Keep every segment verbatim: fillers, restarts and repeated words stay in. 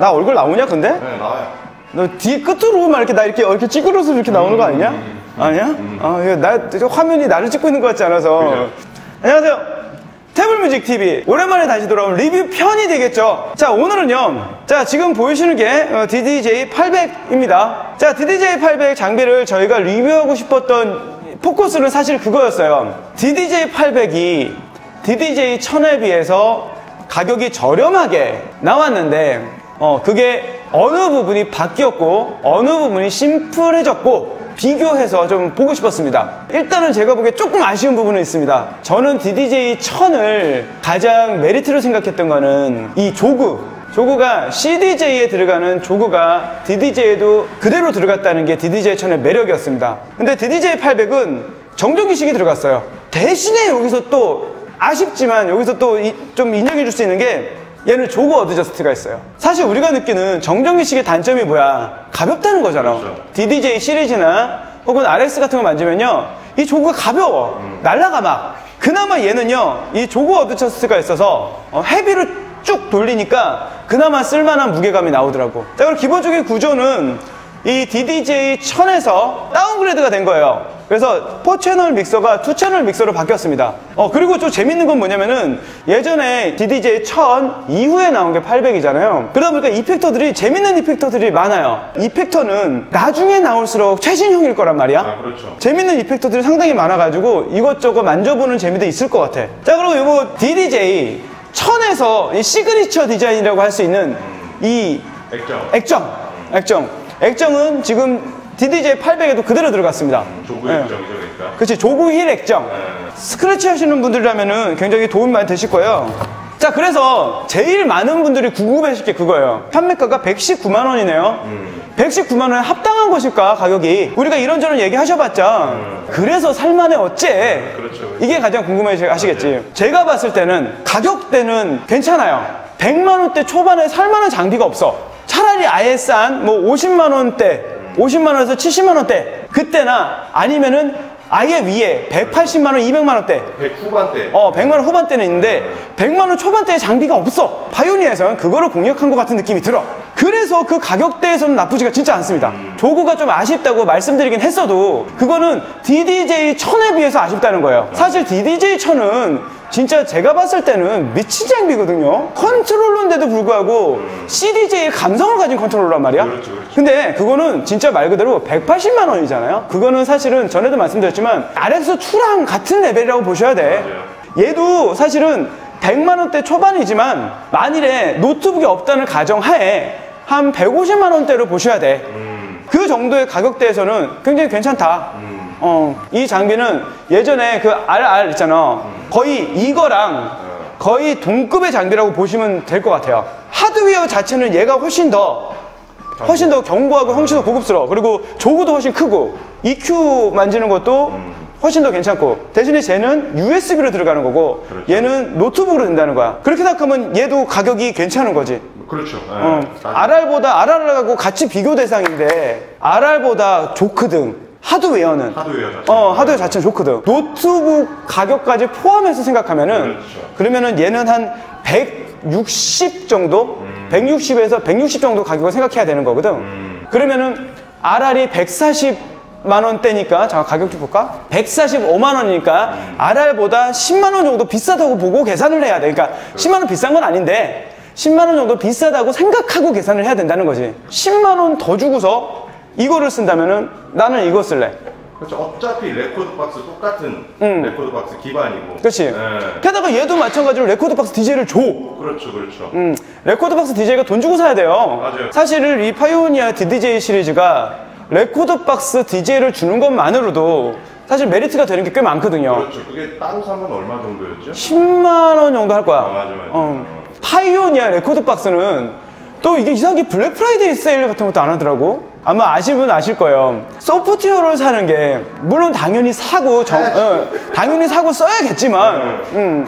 나 얼굴 나오냐 근데? 네, 나와요. 너 뒤 끝으로 막 이렇게 나 이렇게 이렇게 찌그러서 이렇게 나오는 거 아니냐? 음, 음, 아니야? 음. 아, 이거 나 화면이 나를 찍고 있는 것 같지 않아서. 그래요. 안녕하세요. 태블뮤직 티비 오랜만에 다시 돌아온 리뷰 편이 되겠죠. 자, 오늘은요, 자 지금 보이시는 게 디디제이 팔백입니다 자, 디디제이 팔백 장비를 저희가 리뷰하고 싶었던 포커스는 사실 그거였어요. 디디제이 팔백이 디디제이 천에 비해서 가격이 저렴하게 나왔는데, 어 그게 어느 부분이 바뀌었고 어느 부분이 심플해졌고 비교해서 좀 보고 싶었습니다. 일단은 제가 보기에 조금 아쉬운 부분은 있습니다. 저는 디디제이 천을 가장 메리트로 생각했던 거는 이 조그, 조그가 씨디제이에 들어가는 조그가 디디제이에도 그대로 들어갔다는 게 디디제이 천의 매력이었습니다. 근데 디디제이 팔백은 정전기식이 들어갔어요. 대신에 여기서 또 아쉽지만 여기서 또 좀 인정해 줄 수 있는 게 얘는 조그 어드저스트가 있어요. 사실 우리가 느끼는 정전기식의 단점이 뭐야? 가볍다는 거잖아. 그렇죠. 디디제이 시리즈나 혹은 알엑스 같은 거 만지면요, 이 조그가 가벼워. 음. 날라가 막. 그나마 얘는요, 이 조그 어드저스트가 있어서 헤비로 쭉 돌리니까 그나마 쓸만한 무게감이 나오더라고. 자, 그리고 기본적인 구조는 이 디디제이 천에서 다운그레이드가 된 거예요. 그래서 포 채널 믹서가 투 채널 믹서로 바뀌었습니다. 어 그리고 좀 재밌는 건 뭐냐면은 예전에 디디제이 천 이후에 나온 게 팔백이잖아요. 그러다 보니까 이펙터들이 재밌는 이펙터들이 많아요. 이펙터는 나중에 나올수록 최신형일 거란 말이야. 아, 그렇죠. 재밌는 이펙터들이 상당히 많아가지고 이것저것 만져보는 재미도 있을 것 같아. 자, 그리고 이거 디디제이 천에서 이 시그니처 디자인이라고 할 수 있는 이 액정. 액정. 액정. 액정은 지금 디디제이 팔백에도 그대로 들어갔습니다. 조그 네. 액정이죠, 그러니까. 그치, 조그 힐 액정. 네. 스크래치 하시는 분들이라면 굉장히 도움 많이 되실 거예요. 자, 그래서 제일 많은 분들이 궁금해하실 게 그거예요. 판매가가 백십구만 원이네요. 음. 백십구만 원에 합당한 것일까, 가격이. 우리가 이런저런 얘기하셔봤자 음. 그래서 살만해 어째. 음, 그렇죠, 그렇죠. 이게 가장 궁금해하시겠지. 아, 네. 제가 봤을 때는 가격대는 괜찮아요. 백만 원대 초반에 살만한 장비가 없어. 차라리 아예 싼 뭐 오십만 원대, 오십만 원에서 칠십만 원대 그때나, 아니면은 아예 위에 백팔십만 원, 이백만 원대, 백 후반대, 어 백만 원 후반대는 있는데 백만 원 초반대에 장비가 없어. 파이오니어에서는 그거를 공략한 것 같은 느낌이 들어. 그래서 그 가격대에서는 나쁘지가 진짜 않습니다. 조그가 좀 아쉽다고 말씀드리긴 했어도 그거는 디디제이 천에 비해서 아쉽다는 거예요. 사실 디디제이 천은 진짜 제가 봤을 때는 미친 장비거든요. 컨트롤러인데도 불구하고 씨디제이의 감성을 가진 컨트롤러란 말이야. 그렇죠, 그렇죠. 근데 그거는 진짜 말 그대로 백팔십만 원이잖아요 그거는 사실은 전에도 말씀드렸지만 알엑스 투랑 같은 레벨이라고 보셔야 돼. 맞아요. 얘도 사실은 백만 원대 초반이지만 만일에 노트북이 없다는 가정하에 한 백오십만 원대로 보셔야 돼. 음. 그 정도의 가격대에서는 굉장히 괜찮다. 음. 어, 이 장비는 예전에 그 알알 있잖아. 거의 이거랑 거의 동급의 장비라고 보시면 될 것 같아요. 하드웨어 자체는 얘가 훨씬 더 훨씬 더 견고하고 훨씬 더 고급스러워. 그리고 조그도 훨씬 크고 이큐 만지는 것도 훨씬 더 괜찮고, 대신에 쟤는 유에스비로 들어가는 거고, 그렇죠. 얘는 노트북으로 된다는 거야. 그렇게 생각하면 얘도 가격이 괜찮은 거지. 그렇죠. 네. 어, 알알보다 알알하고 같이 비교 대상인데 알알보다 조크등 하드웨어는 하드웨어 자체는, 어, 하드웨어 자체는 좋거든. 노트북 가격까지 포함해서 생각하면은, 그렇죠. 그러면은 얘는 한 백육십 정도? 음. 백육십에서 백육십 정도 가격을 생각해야 되는 거거든. 음. 그러면은 알알이 백사십만 원대니까, 잠깐 가격 좀 볼까? 백사십오만 원이니까 음. 알알보다 십만 원 정도 비싸다고 보고 계산을 해야 돼. 그러니까 그렇죠. 십만 원 비싼 건 아닌데 십만 원 정도 비싸다고 생각하고 계산을 해야 된다는 거지. 십만 원 더 주고서 이거를 쓴다면은 나는 이거 쓸래. 그렇죠. 어차피 레코드박스 똑같은 음. 레코드박스 기반이고. 그렇지. 네. 게다가 얘도 마찬가지로 레코드박스 디제이를 줘. 그렇죠, 그렇죠. 음, 레코드박스 디제이가 돈 주고 사야 돼요. 맞아요. 사실은 이 파이오니아 디디제이 시리즈가 레코드박스 디제이를 주는 것만으로도 사실 메리트가 되는 게 꽤 많거든요. 그렇죠. 그게 따로 사면 얼마 정도였죠? 십만 원 정도 할 거야. 아, 맞아, 맞아. 어. 파이오니아 레코드박스는 또 이게 이상하게 블랙 프라이데이 세일 같은 것도 안 하더라고. 아마 아시면 아실 거예요. 소프트웨어를 사는 게 물론 당연히 사고 정, 어, 당연히 사고 써야겠지만 음,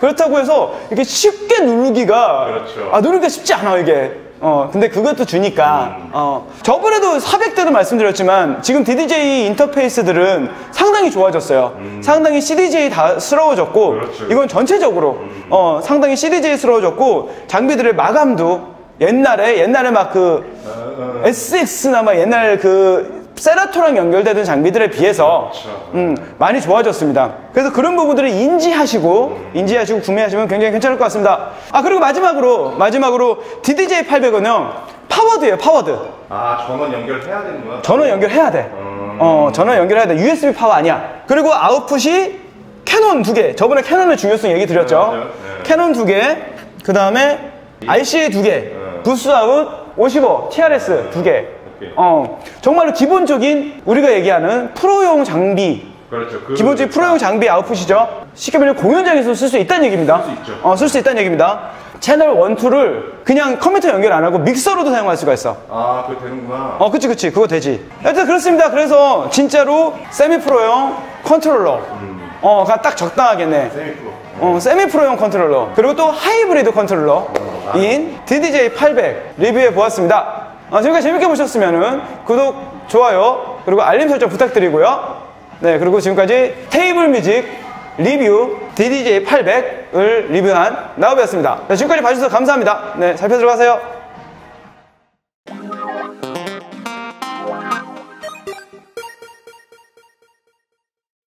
그렇다고 해서 이렇게 쉽게 누르기가, 그렇죠. 아, 누르기가 쉽지 않아 이게. 어 근데 그것도 주니까. 어 저번에도 사백 대도 말씀드렸지만 지금 디디제이 인터페이스들은 상당히 좋아졌어요. 음. 상당히 씨디제이스러워졌고, 그렇죠. 이건 전체적으로 어 상당히 씨디제이스러워졌고 장비들의 마감도 옛날에 옛날에 막 그 에스엑스나 막 옛날 그 세라토랑 연결되던 장비들에 비해서 음, 많이 좋아졌습니다. 그래서 그런 부분들을 인지하시고 인지하시고 구매하시면 굉장히 괜찮을 것 같습니다. 아, 그리고 마지막으로 마지막으로 디디제이 팔백은요 파워드예요. 파워드. 아, 전원 연결해야 되는 거야? 전원 연결해야 돼. 음... 어, 전원 연결해야 돼. 유에스비 파워 아니야. 그리고 아웃풋이 캐논 두 개. 저번에 캐논의 중요성 얘기 드렸죠. 네, 네. 캐논 두 개. 그 다음에 알씨에이 두 개. 네. 부스 아웃 오십오. 티알에스 네. 두 개. 어, 정말로 기본적인 우리가 얘기하는 프로용 장비. 그렇죠. 그 기본적인 프로용 장비 아웃풋이죠. 쉽게 말하면 공연장에서 쓸 수 있다는 얘기입니다. 쓸 수 있죠. 어, 쓸 수 있다는 얘기입니다. 채널 일, 이를 그냥 컴퓨터 연결 안 하고 믹서로도 사용할 수가 있어. 아, 그거 되는구나. 어, 그치, 그치. 그거 되지. 하여튼 그렇습니다. 그래서 진짜로 세미프로용 컨트롤러. 음. 어, 딱 적당하겠네. 세미프로. 어, 세미프로용 컨트롤러. 그리고 또 하이브리드 컨트롤러인 아. 디디제이 팔백 리뷰해 보았습니다. 아, 지금까지 재밌게 보셨으면은 구독, 좋아요, 그리고 알림 설정 부탁드리고요. 네, 그리고 지금까지 테이블 뮤직 리뷰 디디제이 팔백을 리뷰한 나우비였습니다. 네, 지금까지 봐주셔서 감사합니다. 네, 잘 펴 들어가세요.